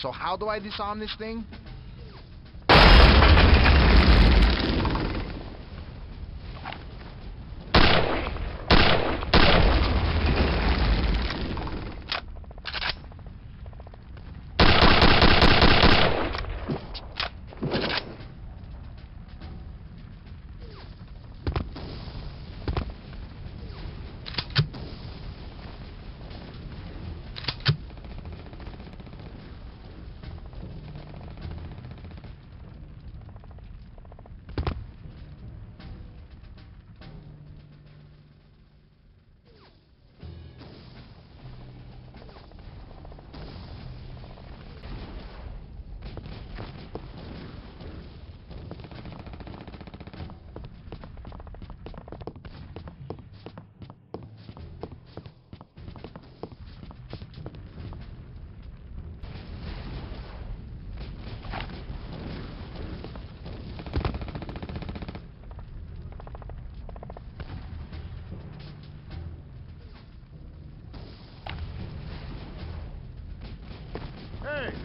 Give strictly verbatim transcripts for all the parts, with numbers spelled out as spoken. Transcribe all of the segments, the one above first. So how do I disarm this thing?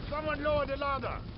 Someone lower the ladder!